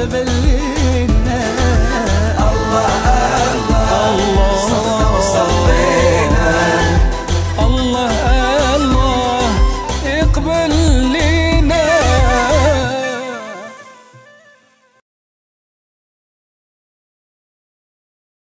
قبل